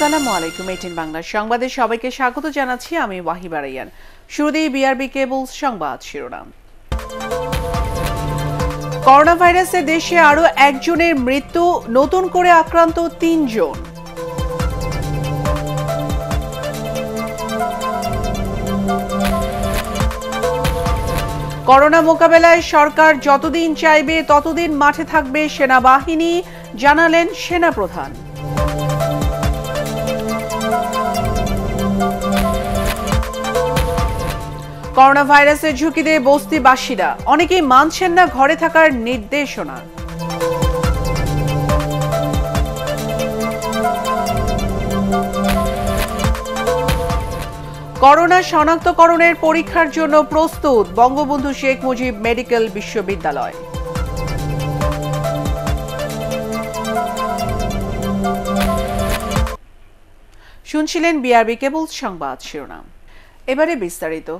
আসসালামু আলাইকুম, এটিএন বাংলা সংবাদে সবাইকে স্বাগত জানাচ্ছি। আমি ওয়াহিবা রায়ান। শুরুতেই বিআরবি কেবল সংবাদ শিরোনাম। করোনা ভাইরাসে দেশে আরো একজনের মৃত্যু, নতুন করে আক্রান্ত ৩ জন। করোনা মোকাবেলায় সরকার যতদিন চাইবে ততদিন মাঠে থাকবে সেনাবাহিনী, জানালেন সেনাপ্রধান। করোনা ভাইরাসের ঝুঁকিতে বস্তিবাসীরা, অনেকেই মানছেন না ঘরে থাকার নির্দেশনা। করোনা শনাক্তকরণের পরীক্ষার জন্য প্রস্তুত বঙ্গবন্ধু শেখ মুজিব মেডিকেল বিশ্ববিদ্যালয়। শুনছিলেন বিআরবি কেবল সংবাদ শিরোনাম। এবারে বিস্তারিত।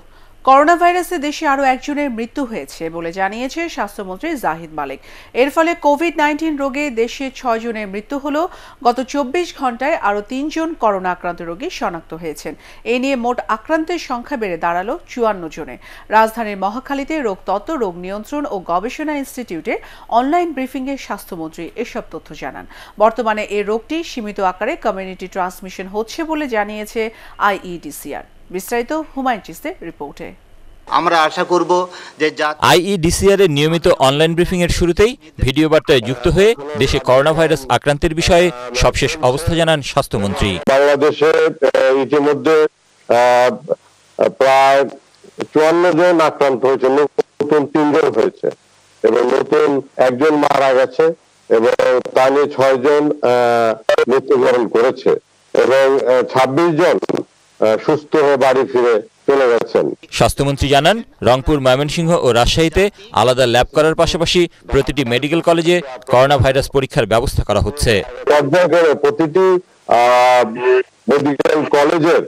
করোনা ভাইরাসে দেশে আরও একজনের মৃত্যু হয়েছে বলে জানিয়েছে স্বাস্থ্যমন্ত্রী জাহিদ মালিক। এর ফলে কোভিড-19 রোগে দেশে ৬ জনের মৃত্যু হলো। গত ২৪ ঘন্টায় আরও ৩ জন করোনা আক্রান্ত রোগী শনাক্ত হয়েছেন। এ নিয়ে মোট আক্রান্তের সংখ্যা বেড়ে দাঁড়ালো ৫৪ জনে। রাজধানীর মহাখালীতে রোগতত্ত্ব, রোগ নিয়ন্ত্রণ ও গবেষণা ইনস্টিটিউটে অনলাইন ব্রিফিংয়ে স্বাস্থ্যমন্ত্রী এসব তথ্য জানান। বর্তমানে এ রোগটি সীমিত আকারে কমিউনিটি ট্রান্সমিশন হচ্ছে বলে জানিয়েছে আইইডিসিআর। বিস্তারিত হুমায়ুন চিস্তির রিপোর্টে। আমরা আশা করব যে আইইডিসিআর এর নিয়মিত অনলাইন ব্রিফিং এর শুরুতেই ভিডিও বার্তায় যুক্ত হয়ে দেশে করোনা ভাইরাস আক্রান্তের বিষয়ে সবশেষ অবস্থা জানান স্বাস্থ্যমন্ত্রী। বাংলাদেশে ইতিমধ্যে প্রায় ৫৪ জন আক্রান্ত হয়েছে, নতুন ৩ জন হয়েছে এবং নতুন ১ জন মারা গেছে এবং তা নিয়ে ৬ জন মৃত্যুবরণ করেছে এবং ২৬ জন সুস্থ হয়ে বাড়ি ফিরে চলে গেছেন। স্বাস্থ্যমন্ত্রী জানান, রংপুর, ময়মনসিংহ ও রাজশাহীতে আলাদা ল্যাব করার পাশাপাশি প্রতিটি মেডিকেল কলেজে করোনা ভাইরাস পরীক্ষার ব্যবস্থা করা হচ্ছে। প্রতিটি মেডিকেল কলেজের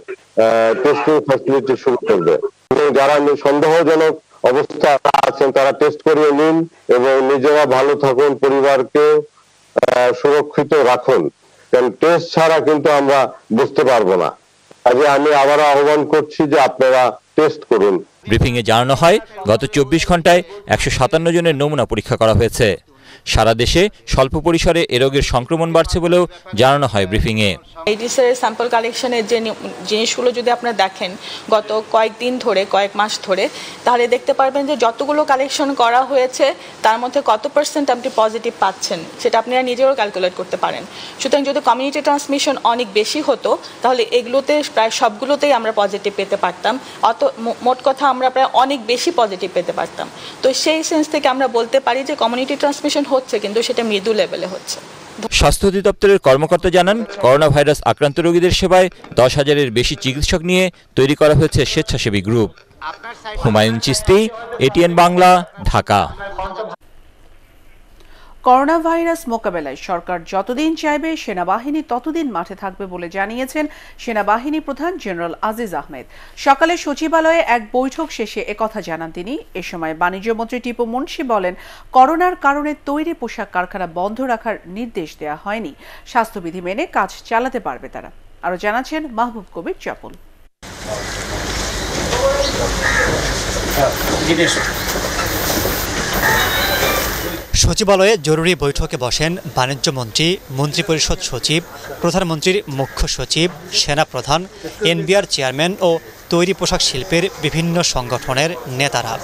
টেস্টিং ফ্যাসিলিটি শুরু করবে। যারা সন্দেহজনক অবস্থা আছেন তারা টেস্ট করিয়ে নিন এবং নিজেরা ভালো থাকুন, পরিবারকে সুরক্ষিত রাখুন, কারণ টেস্ট ছাড়া কিন্তু আমরা বুঝতে পারবো না। আজকে আমি আবারও আহ্বান করছি যে আপনারা টেস্ট করুন। ব্রিফিংয়ে জানানো হয়, গত ২৪ ঘন্টায় ১৫৭ জনের নমুনা পরীক্ষা করা হয়েছে। সারা দেশে স্বল্প পরিসরে এ রোগের সংক্রমণ বাড়ছে বলেও জানানো হয় ব্রিফিংয়ে। আইডিসিআর স্যাম্পল কালেকশনের যে জিনিসগুলো যদি আপনারা দেখেন গত কয়েকদিন ধরে, কয়েক মাস ধরে, তাহলে দেখতে পারবেন যে যতগুলো কালেকশন করা হয়েছে তার মধ্যে কত % আপনি পজিটিভ পাচ্ছেন সেটা আপনারা নিজেও ক্যালকুলেট করতে পারেন। সুতরাং যদি কমিউনিটি ট্রান্সমিশন অনেক বেশি হতো তাহলে এগুলোতে প্রায় সবগুলোতেই আমরা পজিটিভ পেতে পারতাম। অত মোট কথা আমরা প্রায় অনেক বেশি পজিটিভ পেতে পারতাম। তো সেই সেন্স থেকে আমরা বলতে পারি যে কমিউনিটি ট্রান্সমিশন হচ্ছে, কিন্তু সেটা মৃদু লেভেলে হচ্ছে। স্বাস্থ্য অধিদপ্তরের কর্মকর্তা জানান, করোনা ভাইরাস আক্রান্ত রোগীদের সেবায় ১০,০০০-এর বেশি চিকিৎসক নিয়ে তৈরি করা হয়েছে স্বেচ্ছাসেবী group. Humayun Chishti, ATN Bangla, Dhaka. Corona virus মোকাবেলায় সরকার যতদিন চাইবে সেনাবাহিনী ততদিন মাঠে থাকবে বলে জানিয়েছেন সেনাবাহিনী প্রধান জেনারেল আজিজ আহমেদ। সকালে সচিবালয়ে এক বৈঠক শেষে একথা জানান তিনি। এ সময় বাণিজ্যমন্ত্রী টিপু মুন্সি বলেন, করোনার কারণে তৈরি পোশাক কারখানা বন্ধ রাখার নির্দেশ দেওয়া হয়নি, স্বাস্থ্যবিধি মেনে কাজ চালাতে পারবে তারা। আরও জানাচ্ছেন মাহবুব কবির চপল। সচিবালয়ে জরুরি বৈঠকে বসেন বাণিজ্য মন্ত্রী, মন্ত্রিপরিষদ সচিব, প্রধানমন্ত্রীর মুখ্য সচিব, সেনাপ্রধান, এনবিআর চেয়ারম্যান ও তৈরি পোশাক শিল্পের বিভিন্ন সংগঠনের নেতারা।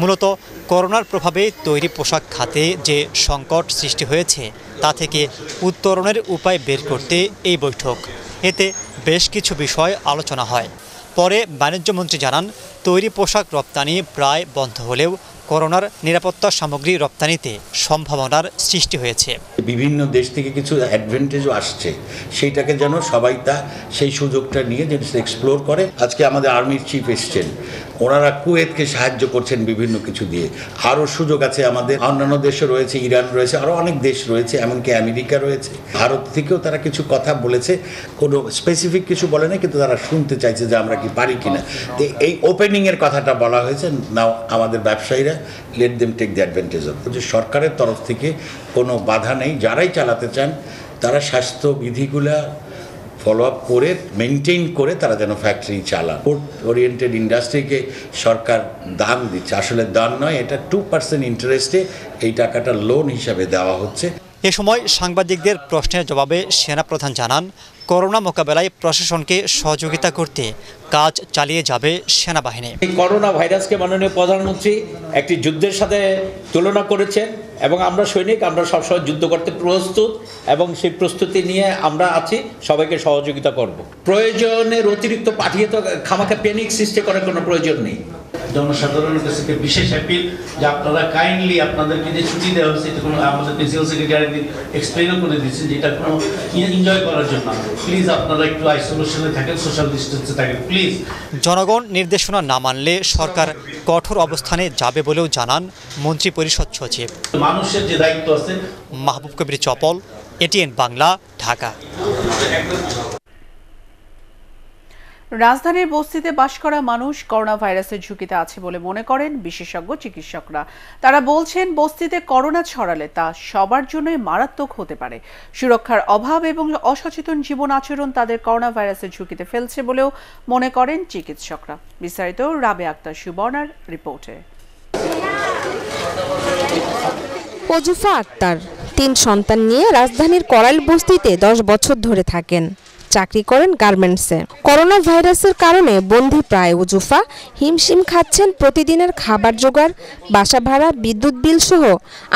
মূলত করোনার প্রভাবে তৈরি পোশাক খাতে যে সংকট সৃষ্টি হয়েছে তা থেকে উত্তরণের উপায় বের করতে এই বৈঠক। এতে বেশ কিছু বিষয় আলোচনা হয়। পরে বাণিজ্যমন্ত্রী জানান, তৈরি পোশাক রপ্তানি প্রায় বন্ধ হলেও করোনার নিরাপত্তা সামগ্রী রপ্তানিতে সম্ভাবনার সৃষ্টি হয়েছে। বিভিন্ন দেশ থেকে কিছু অ্যাডভান্টেজও আসছে, সেইটাকে যেন সবাই সেই সুযোগটা নিয়ে যেন এক্সপ্লোর করে। আজকে আমাদের আর্মির চিফ এসছেন, ওনারা কুয়েতকে সাহায্য করছেন বিভিন্ন কিছু দিয়ে। আরও সুযোগ আছে আমাদের, অন্যান্য দেশও রয়েছে, ইরান রয়েছে, আরও অনেক দেশ রয়েছে, এমনকি আমেরিকা রয়েছে। ভারত থেকেও তারা কিছু কথা বলেছে, কোনো স্পেসিফিক কিছু বলে না, কিন্তু তারা শুনতে চাইছে যে আমরা কি পারি কিনা। তো এই ওপেনিংয়ের কথাটা বলা হয়েছে। নাও আমাদের ব্যবসায়ীরা let them take the advantage of, যে সরকারের তরফ থেকে কোনো বাধা নেই, যারাই চালাতে চান তারা স্বাস্থ্যবিধিগুলা ফলো আপ করে মেনটেন করে তারা যেন ফ্যাক্টরি চালান। পোর্ট ওরিয়েন্টেড ইন্ডাস্ট্রিকে সরকার দান দিচ্ছে, আসলে দান নয়, এটা 2% ইন্টারেস্টে এই টাকাটা লোন হিসাবে দেওয়া হচ্ছে। এ সময় সাংবাদিকদের প্রশ্নের জবাবে সেনাপ্রধান জানান, করোনা মোকাবেলায় প্রশাসনকে সহযোগিতা করতে কাজ চালিয়ে যাবে সেনাবাহিনী। এই করোনা ভাইরাসকে মাননীয় প্রধানমন্ত্রী একটি যুদ্ধের সাথে তুলনা করেছেন এবং আমরা সৈনিক, আমরা সবসময় যুদ্ধ করতে প্রস্তুত এবং সেই প্রস্তুতি নিয়ে আমরা আছি, সবাইকে সহযোগিতা করব। প্রয়োজনের অতিরিক্ত পাঠিয়ে তো খামাখা প্যানিক সৃষ্টি করার কোনো প্রয়োজন নেই। জনসাধারণের কাছে একটা বিশেষ অ্যাপিল যে আপনারা কাইন্ডলি আপনাদেরকে যে ছুটি দেওয়া হয়েছে এটা কোনো আমাদের প্রিন্সিপাল সেক্রেটারি এক্সপ্লেনও করে দিচ্ছেন যে এটা কোনো এনজয় করার জন্য, প্লিজ আপনারা একটু আইসোলেশনে থাকেন, সোশ্যাল ডিস্টেন্সে থাকেন প্লিজ। জনগণ নির্দেশনা না মানলে সরকার কঠোর অবস্থানে যাবে বলেও জানান মন্ত্রী পরিষদ সচিব। মানুষের যে দায়িত্ব আছে। মাহবুব কবির চপল, এটিএন বাংলা, ঢাকা। রাজধানীর বস্তিতে বাস করা মানুষ করোনা ভাইরাসের ঝুঁকিতে আছে বলে মনে করেন বিশেষজ্ঞ চিকিৎসকরা। তারা বলছেন বস্তিতে করোনা ছড়ালে তা সবার জন্যই মারাত্মক হতে পারে। সুরক্ষার অভাব এবং অসচেতন জীবন আচরণ তাদের করোনা ভাইরাসের ঝুঁকিতে ফেলছে বলেও মনে করেন চিকিৎসকরা। বিস্তারিত রাবে আক্তার সুবর্ণার রিপোর্টে। অজুফা আক্তার 3 সন্তান নিয়ে রাজধানীর করাইল বস্তিতে 10 বছর ধরে থাকেন, চাকরি করেন গার্মেন্টসে। করোনা ভাইরাসের কারণে বন্দি প্রায় অজুফা হিমশিম খাচ্ছেন প্রতিদিনের খাবার জোগাড়, বাসা ভাড়া, বিদ্যুৎ বিল সহ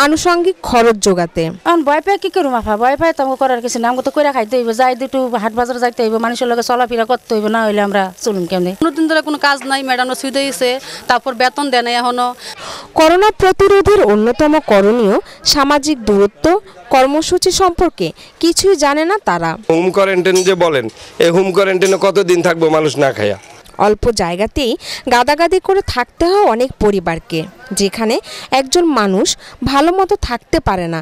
আনুষঙ্গিক খরচ জোগাতে। এখন ভয় পায় কি করুম আফা, ভয় পায় তোমাকে করার কিছু নাম তো করে খাইতে হইব, যাই দুটো হাট বাজার যাইতে হইব, মানুষের লগে চলাফেরা করতে হইব, না হইলে আমরা চলুন কেমনে। কোনোদিন ধরে কোনো কাজ নাই, ম্যাডামরা ছুটি দিয়েছে, তারপর বেতন দেয় না এখনো। করোনা প্রতিরোধের অন্যতম করণীয় সামাজিক দূরত্ব কর্মসূচি সম্পর্কে কিছুই জানে না তারা। হোম কোয়ারেন্টাইন যে বলেন, এই হোম কোয়ারেন্টাইনে কতদিন থাকবো মানুষ না খায়া? অল্প জায়গাতেই গাদাগাদি করে থাকতে হয় অনেক পরিবারকে। যেখানে একজন মানুষ ভালো মতো থাকতে পারে না,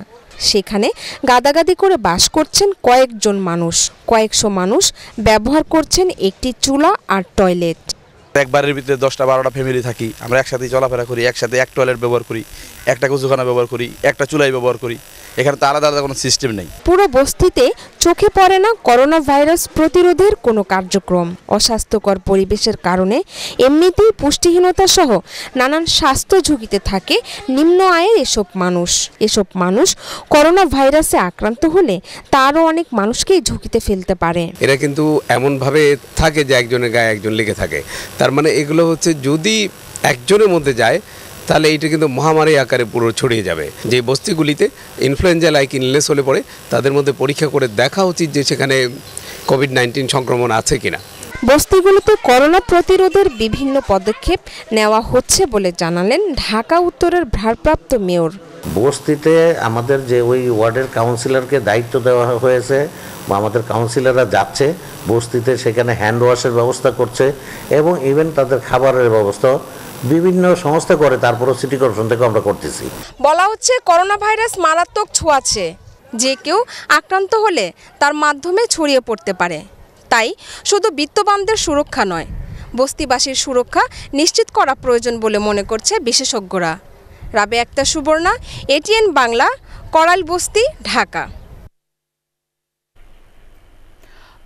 সেখানে গাদাগাদি করে বাস করছেন কয়েকজন মানুষ। কয়েকশো মানুষ ব্যবহার করছেন একটি চুলা আর টয়লেট। একবারের ভিতরে 10টা 12টা ফ্যামিলি থাকি আমরা, একসাথে চলাফেরা করি, একসাথে এক টয়লেট ব্যবহার করি, একটা কুচুখানা ব্যবহার করি, একটা চুলাই ব্যবহার করি। এখানে তো আলাদা আলাদা কোনো সিস্টেম নেই। পুরো বস্তিতে চোখে পড়ে না করোনা ভাইরাস প্রতিরোধের কোনো কার্যক্রম। অস্বাস্থ্যকর পরিবেশের কারণে এমনিতেই পুষ্টিহীনতা সহ নানান স্বাস্থ্য ঝুঁকিতে থাকে নিম্ন আয়ের এসব মানুষ। করোনা ভাইরাসে আক্রান্ত হলে তারও অনেক মানুষকেই ঝুঁকিতে ফেলতে পারে। এরা কিন্তু এমনভাবে থাকে যে একজনের গায়ে একজন লেগে থাকে, তার মানে এগুলো হচ্ছে যদি একজনের মধ্যে যায় তাহলে এটা কিন্তু মহামারী আকারে পুরো ছড়িয়ে যাবে। যে বস্তিগুলিতে ইনফ্লুয়েঞ্জা লাইক ইনলেস হলে পড়ে তাদের মধ্যে পরীক্ষা করে দেখা উচিত যে সেখানে COVID-19 সংক্রমণ আছে কিনা। বস্তিগুলিতে করোনা প্রতিরোধের বিভিন্ন পদক্ষেপ নেওয়া হচ্ছে বলে জানালেন ঢাকা উত্তরের ভারপ্রাপ্ত মেয়র। বস্তিতে আমাদের যে ওই ওয়ার্ডের কাউন্সিলরকে দায়িত্ব দেওয়া হয়েছে, বা আমাদের কাউন্সিলররা যাচ্ছে বস্তিতে, সেখানে হ্যান্ড ওয়াশের ব্যবস্থা করছে এবং ইভেন তাদের খাবারের ব্যবস্থা বিভিন্ন সংস্থা করে। তারপরও সিটি কর্পোরেশন থেকে আমরা করতেছি। বলা হচ্ছে করোনা ভাইরাস মারাত্মক ছোঁয়াচে, যে কেউ আক্রান্ত হলে তার মাধ্যমে ছড়িয়ে পড়তে পারে। তাই শুধু বিত্তবানদের সুরক্ষা নয়, বস্তিবাসীর সুরক্ষা নিশ্চিত করা প্রয়োজন বলে মনে করছে বিশেষজ্ঞরা। রাবে আক্তার সুবর্ণা, এটিএন বাংলা, করাইল বস্তি, ঢাকা।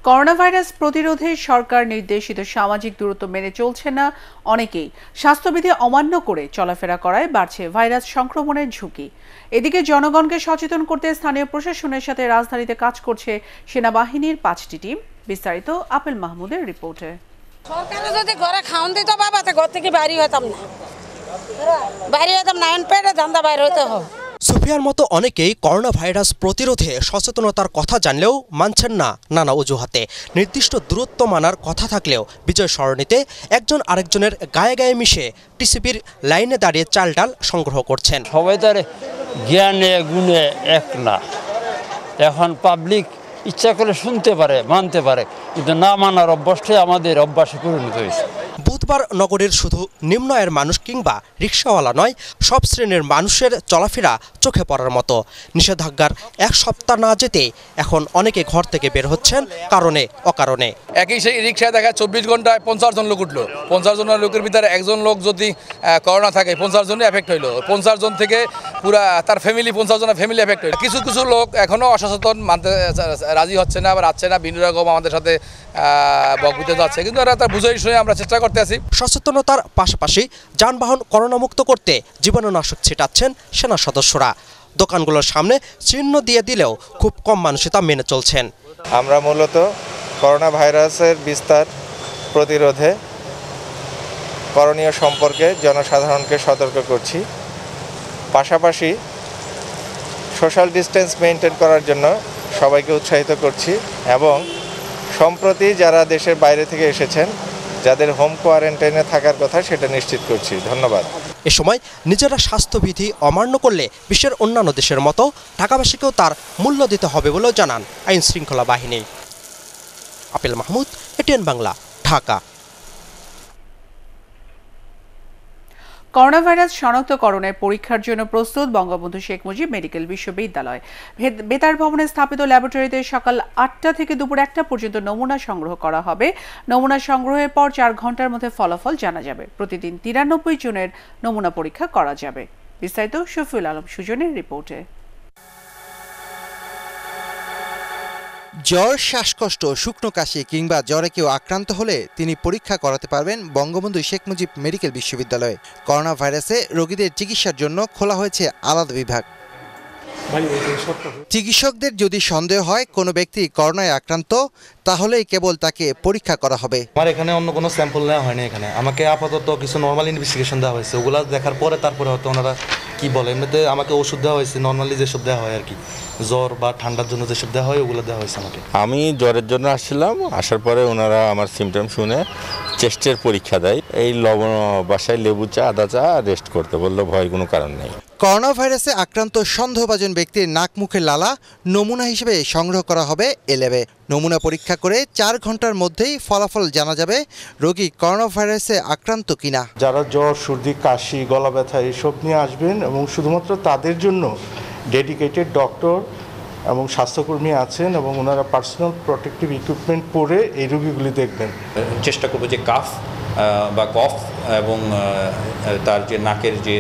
করোনা ভাইরাস প্রতিরোধে সরকার নির্দেশিত সামাজিক দূরত্ব মেনে চলছে না অনেকেই। স্বাস্থ্যবিধি অমান্য করে চলাফেরা করায় বাড়ছে ভাইরাস সংক্রমণের ঝুঁকি। এদিকে জনগণকে সচেতন করতে স্থানীয় প্রশাসনের সাথে রাজধানীতে কাজ করছে সেনাবাহিনীর 5টি টিম। বিস্তারিত আপেল মাহমুদের রিপোর্টে। সরকারে যদি ঘরে খাওয়ান দিত বাবা, তো ঘর থেকে বাইরে হতাম না, বাইরে হতাম না, পেটে ধান্দা বাইরে হতে হয়। সুফিয়ার মতো অনেকেই করোনা ভাইরাস প্রতিরোধে সচেতনতার কথা জানলেও মানছেন না নানা অজুহাতে। নির্দিষ্ট দূরত্ব মানার কথা থাকলেও বিজয় সরণিতে একজন আরেকজনের গায়ে গায়ে মিশে টিসিবির লাইনে দাঁড়িয়ে চাল ডাল সংগ্রহ করছেন। সবাই তার জ্ঞানে গুণে এক না, এখন পাবলিক ইচ্ছা করে শুনতে পারে, মানতে পারে, কিন্তু না মানার অভ্যাসটাই আমাদের অভ্যাসে পরিণত হয়েছে। শুক্রবার নগরের শুধু নিম্ন আয়ের মানুষ কিংবা রিক্সাওয়ালা নয়, সব শ্রেণীর মানুষের চলাফেরা চোখে পড়ার মতো। নিষেধাজ্ঞার এক সপ্তাহ না যেতে এখন অনেকে ঘর থেকে বের হচ্ছেন কারণে অকারণে। একই সেই রিক্সায় দেখা 24 ঘন্টায় 50 জন লোক উঠলো, 50 জনের লোকের ভিতরে একজন লোক যদি করোনা থাকে 50 জনে এফেক্ট হইলো, 50 জন থেকে পুরা তার ফ্যামিলি 50 জনের ফ্যামিলি এফেক্ট হইলো। কিছু কিছু লোক এখনো অসচেতন, মানতে রাজি হচ্ছে না বা রাচ্ছে না, ভিন্ন রকম আমাদের সাথে বকবিতে যাচ্ছে, কিন্তু ওরা তার বুঝাই শুনে আমরা চেষ্টা করতে আছি। সচেতনতার পাশাপাশি যানবাহন করোনামুক্ত করতে জীবাণুনাশক ছিটাচ্ছেন সেনা সদস্যরা। দোকানগুলোর সামনে চিহ্ন দিয়ে দিলেও খুব কম মানুষই তা মেনে চলছেন। আমরা মূলত করোনা ভাইরাসের বিস্তার প্রতিরোধে করণীয় সম্পর্কে জনসাধারণকে সতর্ক করছি, পাশাপাশি সোশ্যাল ডিস্টেন্স মেনটেন করার জন্য সবাইকে উৎসাহিত করছি, এবং সম্প্রতি যারা দেশের বাইরে থেকে এসেছেন যাদের হোম কোয়ারেন্টাইনে থাকার কথা সেটা নিশ্চিত করছি। ধন্যবাদ। এ সময় নিজেরা স্বাস্থ্যবিধি অমান্য করলে বিশ্বের অন্যান্য দেশের মতো ঢাকাবাসীকেও তার মূল্য দিতে হবে বলেও জানান আইন শৃঙ্খলা বাহিনী। আপেল মাহমুদ, এটিএন বাংলা, ঢাকা। করোনাভাইরাস শনাক্তকরণের পরীক্ষার জন্য প্রস্তুত বঙ্গবন্ধু শেখ মুজিব মেডিকেল বিশ্ববিদ্যালয়। বেতার ভবনে স্থাপিত ল্যাবরেটরিতে সকাল ৮টা থেকে দুপুর ১টা পর্যন্ত নমুনা সংগ্রহ করা হবে। নমুনা সংগ্রহের পর ৪ ঘন্টার মধ্যে ফলাফল জানা যাবে। প্রতিদিন 93 জনের নমুনা পরীক্ষা করা যাবে। বিস্তারিত শফিউল আলম সুজনের রিপোর্টে। জ্বর, শ্বাসকষ্ট, শুকনো কাশি কিংবা জ্বরে কেউ আক্রান্ত হলে তিনি পরীক্ষা করাতে পারবেন বঙ্গবন্ধু শেখ মুজিব মেডিকেল বিশ্ববিদ্যালয়ে। করোনা ভাইরাসে রোগীদের চিকিৎসার জন্য খোলা হয়েছে আলাদা বিভাগ। চিকিৎসকদের যদি সন্দেহ হয় কোনো ব্যক্তি করোনায় আক্রান্ত, তাহলেই কেবল তাকে পরীক্ষা করা হবে। আমার এখানে অন্য কোনো স্যাম্পল নেওয়া হয়নি, এখানে আমাকে আপাতত কিছু নর্মাল ইনভেস্টিগেশন দেওয়া হয়েছে, ওগুলো দেখার পরে তারপরে হয়তো ওনারা কি বলে। এমনিতে আমাকে ওষুধ দেওয়া হয়েছে, নর্মালি যেসব দেওয়া হয় আর কি, জ্বর বা ঠান্ডার জন্য যেসব দেওয়া হয় ওগুলো দেওয়া হয়েছে আমাকে। আমি জ্বরের জন্য আসছিলাম, আসার পরে ওনারা আমার সিমটম শুনে চেস্টের পরীক্ষা দেয়, এই লবণ বাসায় লেবু চা আদা চা রেস্ট করতে বললো, ভয় কোনো কারণ নেই। করোনা ভাইরাসে আক্রান্ত সন্দেহভাজন ব্যক্তির নাক মুখের লালা নমুনা হিসেবে সংগ্রহ করা হবে এ ল্যাবে। নমুনা পরীক্ষা করে ৪ ঘন্টার মধ্যেই ফলাফল জানা যাবে রোগী করোনা ভাইরাসে আক্রান্ত কিনা। যারা জ্বর, সর্দি, কাশি, গলা ব্যথা এসব নিয়ে আসবেন, এবং শুধুমাত্র তাদের জন্য ডেডিকেটেড ডক্টর এবং স্বাস্থ্যকর্মী আছেন, এবং ওনারা পার্সোনাল প্রোটেক্টিভ ইকুইপমেন্ট পরে এই রোগীগুলি দেখবেন। চেষ্টা করবো যে কাফ বা কফ এবং তার যে নাকের যে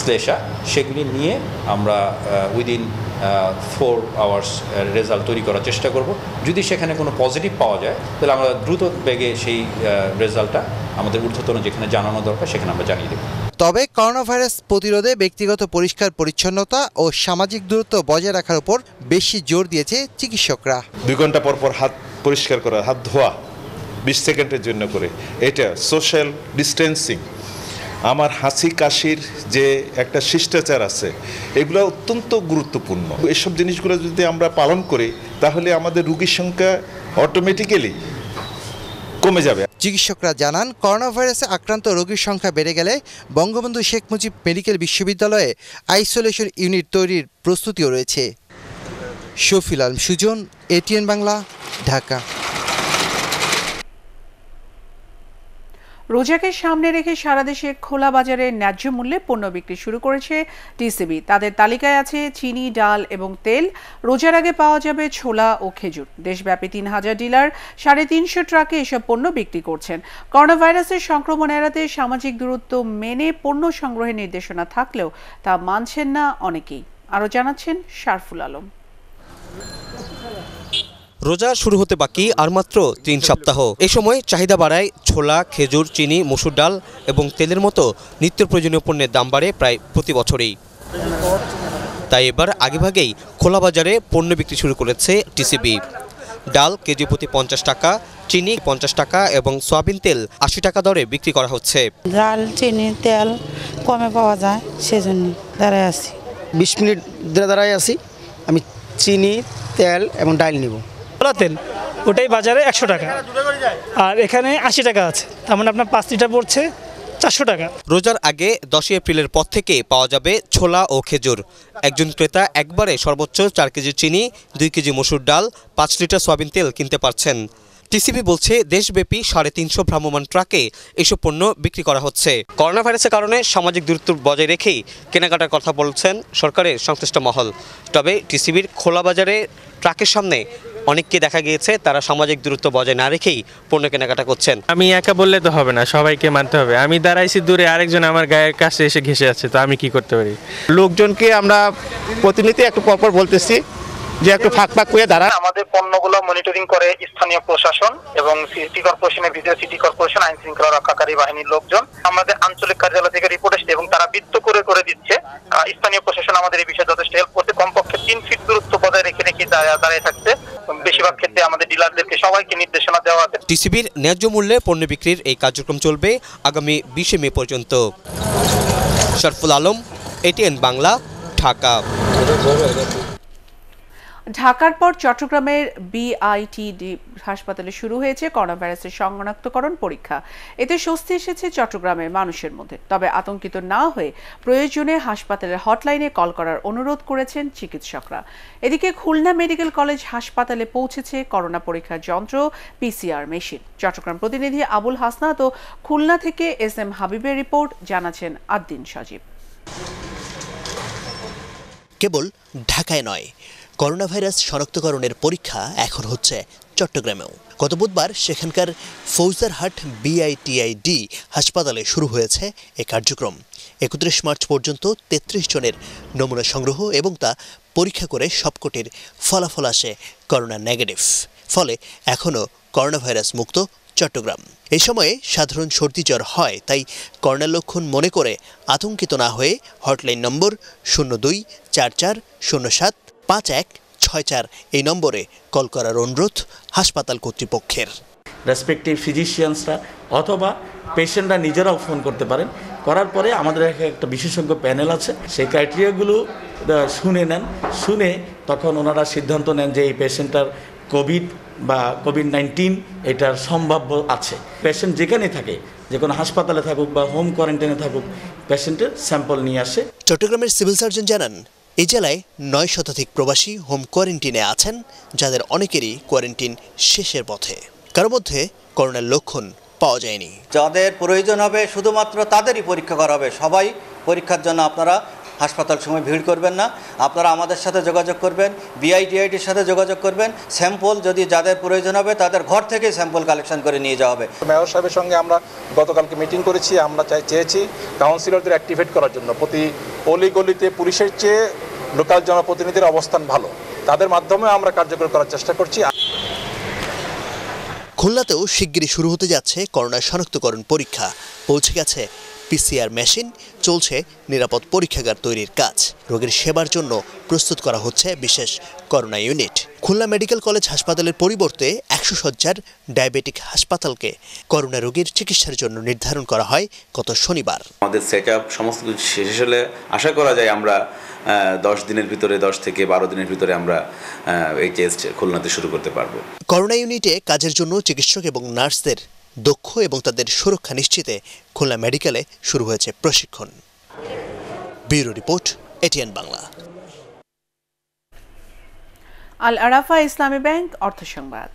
শ্লেষা সেগুলি নিয়ে আমরা উইদিন 4 আওয়ার্স রেজাল্ট তৈরি করার চেষ্টা করব। যদি সেখানে কোনো পজিটিভ পাওয়া যায় তাহলে আমরা দ্রুত বেগে সেই রেজাল্টটা আমাদের ঊর্ধ্বতন যেখানে জানানো দরকার সেখানে আমরা জানিয়ে দেব। তবে করোনাভাইরাস প্রতিরোধে ব্যক্তিগত পরিষ্কার পরিচ্ছন্নতা ও সামাজিক দূরত্ব বজায় রাখার উপর বেশি জোর দিয়েছে চিকিৎসকরা। 2 ঘন্টা পর পর হাত পরিষ্কার করা, হাত ধোয়া 20 সেকেন্ডের জন্য করে, এটা সোশ্যাল ডিস্টেন্সিং, আমার হাসি কাশির যে একটা শিষ্টাচার আছে এগুলো অত্যন্ত গুরুত্বপূর্ণ। এসব জিনিসগুলো যদি আমরা পালন করি তাহলে আমাদের রোগীর সংখ্যা অটোমেটিক্যালি কমে যাবে। চিকিৎসকরা জানান করোনা ভাইরাসে আক্রান্ত রোগীর সংখ্যা বেড়ে গেলে বঙ্গবন্ধু শেখ মুজিব মেডিকেল বিশ্ববিদ্যালয়ে আইসোলেশন ইউনিট তৈরির প্রস্তুতিও রয়েছে। শফিল আলম সুজন, এটিএন বাংলা, ঢাকা। রোজাকে সামনে রেখে সারা দেশে খোলা বাজারে ন্যায্য মূল্যে পণ্য বিক্রি শুরু করেছে টিসিবি। তাদের তালিকায় আছে চিনি, ডাল এবং তেল। রোজার আগে পাওয়া যাবে ছোলা ও খেজুর। দেশব্যাপী ৩,০০০ ডিলার ৩৫০ ট্রাকে এসব পণ্য বিক্রি করছেন। করোনাভাইরাসের সংক্রমণ এড়াতে সামাজিক দূরত্ব মেনে পণ্য সংগ্রহের নির্দেশনা থাকলেও তা মানছেন না অনেকেই। আরও জানাচ্ছেন শারফুল আলম। রোজা শুরু হতে বাকি আর মাত্র 3 সপ্তাহ। এ সময় চাহিদা বাড়ায় ছোলা, খেজুর, চিনি, মসুর ডাল এবং তেলের মতো নিত্য প্রয়োজনীয় পণ্যের দাম বাড়ে প্রায় প্রতি বছরেই। তাই এবার আগেভাগেই খোলা বাজারে পণ্য বিক্রি শুরু করেছে টিসিবি। ডাল কেজি প্রতি 50 টাকা, চিনি 50 টাকা এবং সয়াবিন তেল 80 টাকা দরে বিক্রি করা হচ্ছে। ডাল, চিনি, তেল কমে পাওয়া যায়, সেজন্য দাঁড়ায় আছি। 20 মিনিট ধরে দাঁড়ায় আছি। আমি চিনি, তেল এবং ডাল নিব। ছোলা তেল ওটাই বাজারে 100 টাকা, আর এখানে 80 টাকা আছে, তার মানে আপনার 5 লিটার পড়ছে 400 টাকা। রোজার আগে 10 এপ্রিলের পর থেকে পাওয়া যাবে ছোলা ও খেজুর। একজন ক্রেতা একবারে সর্বোচ্চ 4 কেজি চিনি, 2 কেজি মসুর ডাল, 5 লিটার সয়াবিন তেল কিনতে পারছেন। টিসিবি বলছে দেশব্যাপী ৩50 ভ্রাম্যমাণ ট্রাকে এসব পণ্য বিক্রি করা হচ্ছে। করোনা ভাইরাসের কারণে সামাজিক দূরত্ব বজায় রেখেই কেনাকাটার কথা বলছেন সরকারের সংশ্লিষ্ট মহল। তবে টিসিবির খোলা বাজারে ট্রাকের সামনে অনেককে দেখা গিয়েছে তারা সামাজিক দূরত্ব বজায় না রেখেই পণ্য কেনাকাটা করছেন। আমি একা বললে তো হবে না, সবাইকে মানতে হবে। আমি দাঁড়াইছি দূরে, আরেকজন আমার গায়ের কাছে এসে ঘেঁষে আছে, তো আমি কি করতে পারি? লোকজনকে আমরা প্রতিনিয়ত একটু পরপর বলতেছি যে একটু ফাঁক ফাঁক করে দাঁড়ান। আমাদের পণ্যগুলো মনিটরিং করে স্থানীয় প্রশাসন এবং সিটি কর্পোরেশনের ভিতরে সিটি কর্পোরেশন আইন শৃঙ্খলা রক্ষাকারী বাহিনীর লোকজন। আমাদের আঞ্চলিক কার্যালয় থেকে রিপোর্ট আসছে এবং তারা বৃত্ত করে করে দিচ্ছে। স্থানীয় প্রশাসন আমাদের এই বিষয়ে যথেষ্ট হেল্প করতে, কমপক্ষে 3 ফিট দূরত্ব বজায় রেখে রেখে দাঁড়িয়ে থাকছে। বেশিরভাগ ক্ষেত্রে আমাদের ডিলারদেরকে সবাইকে নির্দেশনা দেওয়া আছে। টিসিবির ন্যায্য মূল্যে পণ্য বিক্রির এই কার্যক্রম চলবে আগামী 20 মে পর্যন্ত। শরফুল আলম, এটিএন বাংলা, ঢাকা। ঢাকার পর চট্টগ্রামের বিআইটিডি হাসপাতালে শুরু হয়েছে করোনাভাইরাসের শনাক্তকরণ পরীক্ষা। এতে স্বস্তি এসেছে চট্টগ্রামের মানুষের মধ্যে। তবে আতঙ্কিত না হয়ে প্রয়োজনে হাসপাতালের হটলাইনে কল করার অনুরোধ করেছেন চিকিৎসকরা। এদিকে খুলনা মেডিকেল কলেজ হাসপাতালে পৌঁছেছে করোনা পরীক্ষার যন্ত্র, পিসিআর মেশিন। চট্টগ্রাম প্রতিনিধি আবুল হাসনাত ও খুলনা থেকে এস এম হাবিবের রিপোর্ট, জানাচ্ছেন আদ্দিন সজীব। কেবল ঢাকায় নয়, করোনাভাইরাস শনাক্তকরণের পরীক্ষা এখন হচ্ছে চট্টগ্রামেও। গত বুধবার সেখানকার ফৌজারহাট বিআইটিআইডি হাসপাতালে শুরু হয়েছে এ কার্যক্রম। 31 মার্চ পর্যন্ত 33 জনের নমুনা সংগ্রহ এবং তা পরীক্ষা করে সবকটির ফলাফল আসে করোনা নেগেটিভ। ফলে এখনও করোনাভাইরাস মুক্ত চট্টগ্রাম। এই সময়ে সাধারণ সর্দি জ্বর হয়, তাই করোনার লক্ষণ মনে করে আতঙ্কিত না হয়ে হটলাইন নম্বর 0244075164 এই নম্বরে কল করার অনুরোধ হাসপাতাল কর্তৃপক্ষের। রেসপেক্টিভ ফিজিশিয়ানসরা অথবা পেশেন্টরা নিজেরাও ফোন করতে পারেন। করার পরে আমাদের একটা বিশেষজ্ঞ প্যানেল আছে, সেই ক্রাইটেরিয়াগুলো শুনে নেন, শুনে তখন ওনারা সিদ্ধান্ত নেন যে এই পেশেন্টটার কোভিড বা কোভিড-19 এটার সম্ভাব্য আছে। পেশেন্ট যেখানে থাকে, যে কোনো হাসপাতালে থাকুক বা হোম কোয়ারেন্টাইনে থাকুক, পেশেন্টের স্যাম্পল নিয়ে আসে। চট্টগ্রামের সিভিল সার্জন জানান, এই জেলায় 9 শতাধিক প্রবাসী হোম কোয়ারেন্টিনে আছেন, যাদের অনেকেরই কোয়ারেন্টিন শেষের পথে। কারো মধ্যে করোনার লক্ষণ পাওয়া যায়নি। যাদের প্রয়োজন হবে শুধুমাত্র তাদেরই পরীক্ষা করা হবে। সবাই পরীক্ষার জন্য আপনারা হাসপাতাল সময় ভিড় করবেন না, আপনারা আমাদের সাথে যোগাযোগ করবেন, বিআইটিআইটির সাথে যোগাযোগ করবেন। স্যাম্পল যদি যাদের প্রয়োজন হবে তাদের ঘর থেকে স্যাম্পল কালেকশন করে নিয়ে যাওয়া হবে। মেয়র সাহেবের সঙ্গে আমরা গতকালকে মিটিং করেছি। আমরা চেয়েছি কাউন্সিলরদের অ্যাক্টিভেট করার জন্য। প্রতি অলিগলিতে পুলিশের চেয়ে লোকাল জনপ্রতিনিধির অবস্থান ভালো, তাদের মাধ্যমে আমরা কার্যকর করার চেষ্টা করছি। খুলনাতেও শিগগিরই শুরু হতে যাচ্ছে করোনা শনাক্তকরণ পরীক্ষা। পৌঁছে গেছে পিসিআর মেশিন, চলছে নিরাপদ পরীক্ষাগার তৈরির কাজ। রোগীর সেবার জন্য প্রস্তুত করা হচ্ছে বিশেষ corona unit. Khulna medical college হাসপাতালের পরিবর্তে 100 শয্যার ডায়াবেটিক হাসপাতালকে করোনা রোগীর চিকিৎসার জন্য নির্ধারণ করা হয় গত শনিবার। আমাদের সেটআপ সমস্ত কিছু শেষ হলে আশা করা যায় আমরা 10 দিনের ভিতরে, 10 থেকে 12 দিনের ভিতরে আমরা এই টেস্ট খুলনাতে শুরু করতে পারবো। করোনা ইউনিটে কাজের জন্য চিকিৎসক এবং নার্সদের দক্ষ এবং তাদের সুরক্ষা নিশ্চিতে খুলনা মেডিকেলে শুরু হয়েছে প্রশিক্ষণ। Bureau report, ATN Bangla. Al Arafah Islami bank, অর্থ সংবাদ।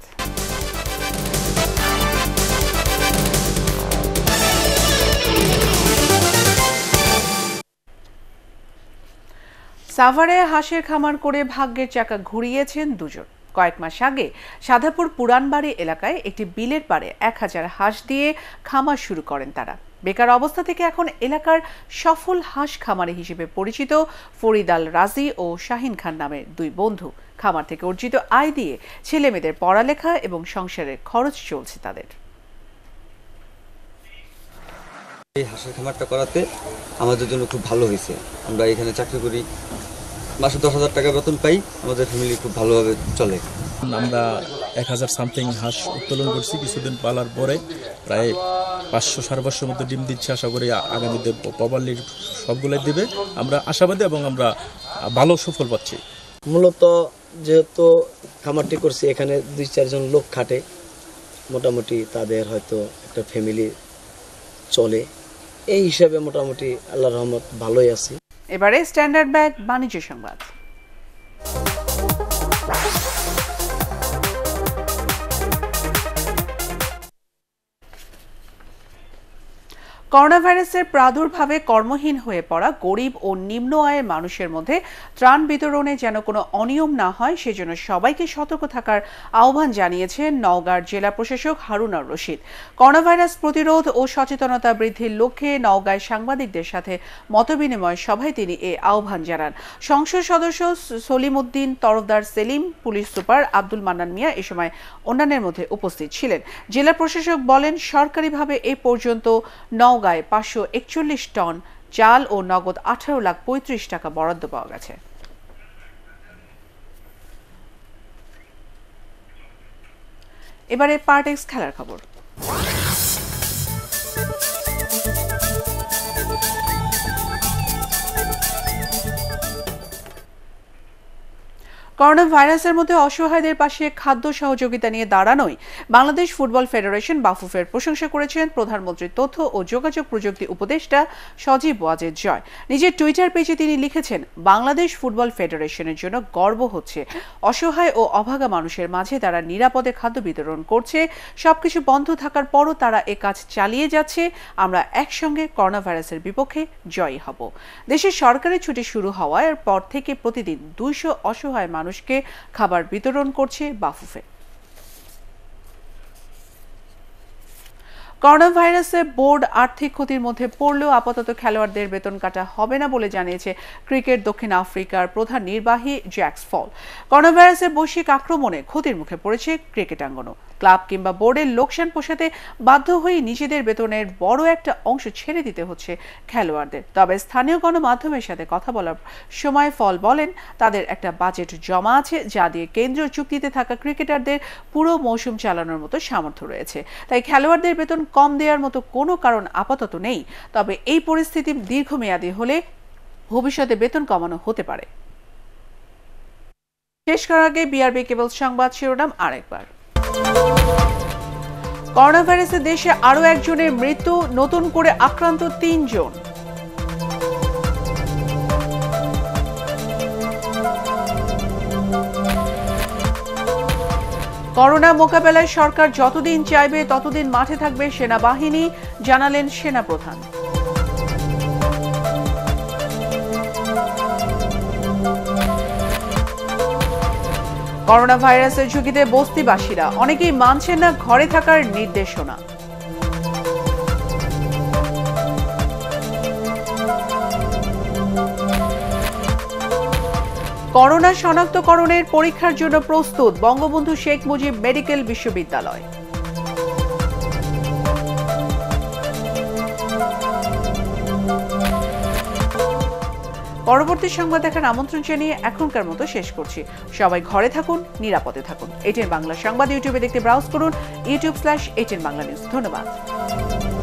সাভারে হাঁসের খামার করে ভাগ্যের চাকা ঘুরিয়েছেন দুজন। কয়েক মাস আগে সাধাপুর পুরানবাড়ি এলাকায় একটি বিলের পাড়ে 1000 হাঁস দিয়ে খামার শুরু করেন তারা। বেকার অবস্থা থেকে এখন এলাকার সফল হাঁস খামারি হিসেবে পরিচিত ফরিদ আল রাজি ও শাহিন খান নামের দুই বন্ধু। খামার থেকে অর্জিত আয় দিয়ে ছেলে মেয়েদের পড়ালেখা এবং সংসারের খরচ চলছে তাদের। এই হাঁসের খামারটা করাতে আমাদের জন্য খুব ভালো হয়েছে। আমরা এখানে চাকরি করি, মাসে 10,000 টাকা বেতন পাই, আমাদের ফ্যামিলি খুব ভালোভাবে চলে। আমরা 1000 সামথিং হাঁস উত্তোলন করছি। কিছুদিন পালার পরে প্রায় 500-550 মতো ডিম দিচ্ছে। আশা করি আগামীতে প্রবারলি সবগুলোই দেবে। আমরা আশাবাদী এবং আমরা ভালো সফল পাচ্ছি। মূলত যেহেতু খামারটি করছি, এখানে 2-4 জন লোক খাটে, মোটামুটি তাদের হয়তো একটা ফ্যামিলি চলে। এই হিসাবে মোটামুটি আল্লাহর রহমত ভালোই আছি। এবারে স্ট্যান্ডার্ড ব্যাংক বাণিজ্য সংবাদ। করোনা ভাইরাসের প্রাদুর্ভাবে কর্মহীন হয়ে পড়া গরিব ও নিম্ন আয়ের মানুষের মধ্যে ত্রাণ বিতরণে যেন কোনো অনিয়ম না হয় সেজন্য সবাইকে সতর্ক থাকার আহ্বান জানিয়েছেন নওগাঁর জেলা প্রশাসক হারুনা রশিদ। করোনা ভাইরাস প্রতিরোধ ও সচেতনতা বৃদ্ধির লক্ষ্যে নওগাঁয় সাংবাদিকদের সাথে মতবিনিময় সভায় তিনি এ আহ্বান জানান। সংসদ সদস্য সলিমুদ্দিন, তরফদার সেলিম, পুলিশ সুপার আব্দুল মান্নান মিয়া এ সময় অন্যান্যের মধ্যে উপস্থিত ছিলেন। জেলা প্রশাসক বলেন, সরকারিভাবে এ পর্যন্ত নওগাঁয় ৫৪১ টন চাল ও নগদ ১৮,৩৫,০০০ টাকা বরাদ্দ পাওয়া গেছে। এবারে পার্ট এক্স খেলার খবর। করোনা ভাইরাসের মধ্যে অসহায়দের পাশে খাদ্য সহযোগিতা নিয়ে দাঁড়ানোয় বাংলাদেশ ফুটবল ফেডারেশন বাফুফের প্রশংসা করেছেন প্রধানমন্ত্রীর তথ্য ও যোগাযোগ প্রযুক্তি উপদেষ্টা সজীব ওয়াজেদ জয়। নিজের টুইটার পেজে তিনি লিখেছেন, বাংলাদেশ ফুটবল ফেডারেশনের জন্য গর্ব হচ্ছে অসহায় ও অভাগা মানুষের মাঝে তারা নিরাপদে খাদ্য বিতরণ করছে। সবকিছু বন্ধ থাকার পরও তারা এ কাজ চালিয়ে যাচ্ছে। আমরা একসঙ্গে করোনা ভাইরাসের বিপক্ষে জয়ী হব। দেশের সরকারি ছুটি শুরু হওয়ার পর থেকে প্রতিদিন ২০০ অসহায় মানুষকে খাবার বিতরণ করছে বাফুফে। করোনা ভাইরাসে বোর্ড আর্থিক ক্ষতির মধ্যে পড়লেও আপাতত খেলোয়াড়দের বেতন কাটা হবে না বলে জানিয়েছে ক্রিকেট দক্ষিণ আফ্রিকার প্রধান নির্বাহী জ্যাকস ফল। করোনা ভাইরাসের বৈশ্বিক আক্রমণে ক্ষতির মুখে পড়েছে ক্রিকেটাঙ্গনও। ক্লাব কিংবা বোর্ডের লোকসান পোষাতে বাধ্য হয়ে নিজেদের বেতনের বড় একটা অংশ ছেড়ে দিতে হচ্ছে খেলোয়াড়দের। তবে স্থানীয় গণমাধ্যমের সাথে কথা বলার সময় ফল বলেন, তাদের একটা বাজেট জমা আছে যা দিয়ে কেন্দ্রীয় চুক্তিতে থাকা ক্রিকেটারদের পুরো মৌসুম চালানোর মতো সামর্থ্য রয়েছে। তাই খেলোয়াড়দের বেতন কম দেওয়ার মতো কোনো কারণ আপাতত নেই। তবে এই পরিস্থিতি দীর্ঘমেয়াদী হলে ভবিষ্যতে বেতন কমানো হতে পারে। শেষ করার আগে বিআরবি কেবল সংবাদ শিরোনাম আরেকবার। করোনা ভাইরাসে দেশে আরও একজনের মৃত্যু, নতুন করে আক্রান্ত ৩ জন। করোনা মোকাবেলায় সরকার যতদিন চাইবে ততদিন মাঠে থাকবে সেনাবাহিনী, জানালেন সেনাপ্রধান। করোনা ভাইরাসের ঝুঁকিতে বস্তিবাসীরা অনেকেই মানছেন না ঘরে থাকার নির্দেশনা। করোনা শনাক্তকরণের পরীক্ষার জন্য প্রস্তুত বঙ্গবন্ধু শেখ মুজিব মেডিকেল বিশ্ববিদ্যালয়। পরবর্তী সংবাদ দেখার আমন্ত্রণ জানিয়ে এখনকার মতো শেষ করছি। সবাই ঘরে থাকুন, নিরাপদে থাকুন। এটিএন বাংলা সংবাদ ইউটিউবে দেখতে ব্রাউজ করুন youtube/ATN Bangla News। ধন্যবাদ।